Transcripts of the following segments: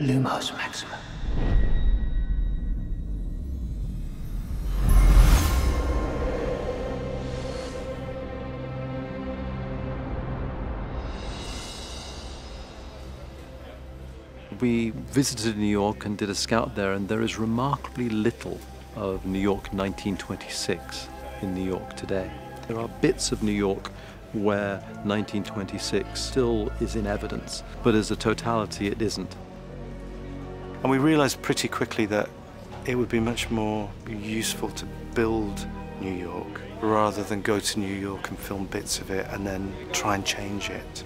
Lumos Maxima. We visited New York and did a scout there, and there is remarkably little of New York 1926 in New York today. There are bits of New York where 1926 still is in evidence, but as a totality it isn't. And we realized pretty quickly that it would be much more useful to build New York rather than go to New York and film bits of it and then try and change it.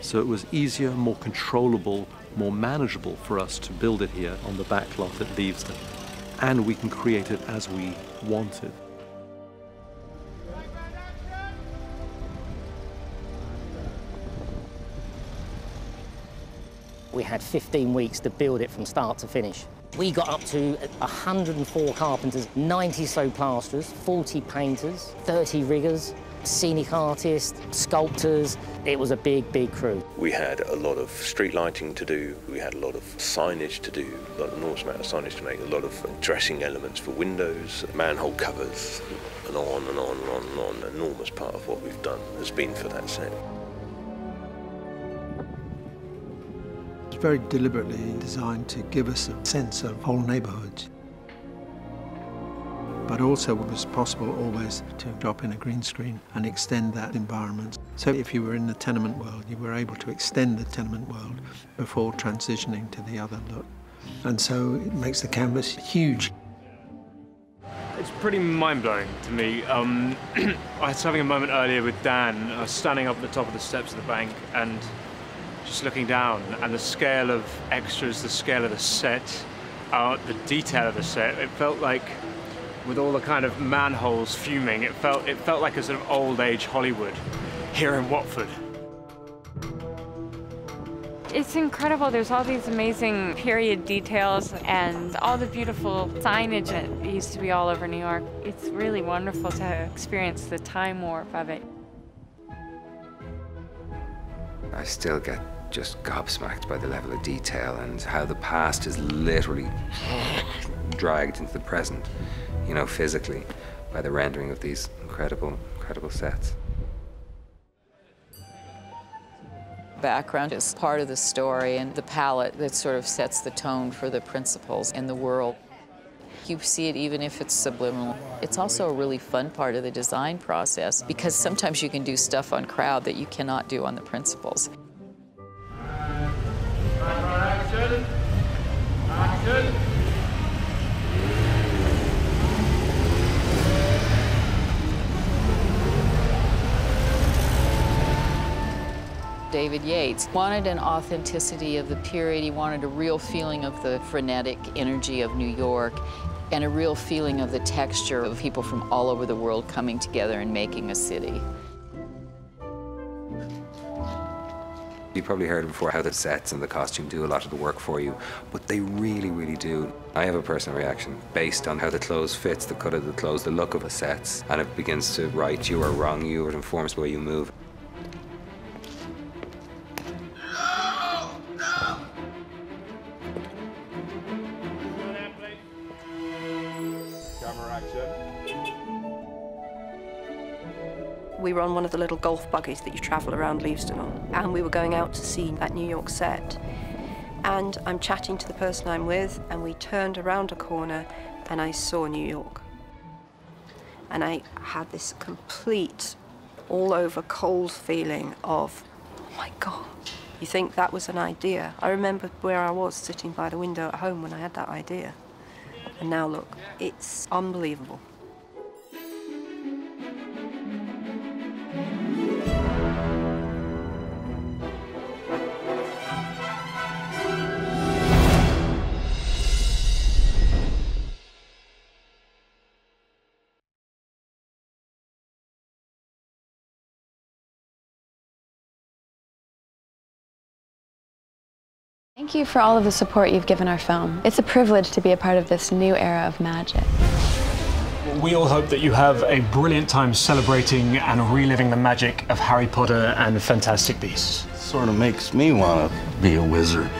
So it was easier, more controllable, more manageable for us to build it here on the back lot at Leavesden. And we can create it as we wanted. We had 15 weeks to build it from start to finish. We got up to 104 carpenters, 90-so plasterers, 40 painters, 30 riggers, scenic artists, sculptors. It was a big, big crew. We had a lot of street lighting to do, we had a lot of signage to do, an enormous amount of signage to make, a lot of dressing elements for windows, manhole covers, and on and on and on and on. An enormous part of what we've done has been for that set. Very deliberately designed to give us a sense of whole neighbourhoods. But also it was possible always to drop in a green screen and extend that environment. So if you were in the tenement world, you were able to extend the tenement world before transitioning to the other look. And so it makes the canvas huge. It's pretty mind-blowing to me. I was having a moment earlier with Dan. I was standing up at the top of the steps of the bank and just looking down, and the scale of extras, the scale of the set, the detail of the set, it felt like, with all the kind of manholes fuming, it felt like a sort of old-age Hollywood here in Watford. It's incredible. There's all these amazing period details and all the beautiful signage that used to be all over New York. It's really wonderful to experience the time warp of it. I still get just gobsmacked by the level of detail and how the past is literally dragged into the present, you know, physically, by the rendering of these incredible, incredible sets. Background is part of the story, and the palette that sort of sets the tone for the principles in the world. You see it even if it's subliminal. It's also a really fun part of the design process, because sometimes you can do stuff on crowd that you cannot do on the principles. Action. Action. David Yates wanted an authenticity of the period. He wanted a real feeling of the frenetic energy of New York, and a real feeling of the texture of people from all over the world coming together and making a city. You probably heard before how the sets and the costume do a lot of the work for you, but they really, really do. I have a personal reaction based on how the clothes fits, the cut of the clothes, the look of the sets, and it begins to right you or wrong you, or it informs the way you move. We were on one of the little golf buggies that you travel around Leavesden on, and we were going out to see that New York set. And I'm chatting to the person I'm with, and we turned around a corner, and I saw New York. And I had this complete, all-over cold feeling of, oh my God, you think that was an idea? I remember where I was sitting by the window at home when I had that idea. And now look, it's unbelievable. Thank you for all of the support you've given our film. It's a privilege to be a part of this new era of magic. We all hope that you have a brilliant time celebrating and reliving the magic of Harry Potter and Fantastic Beasts. Sort of makes me want to be a wizard.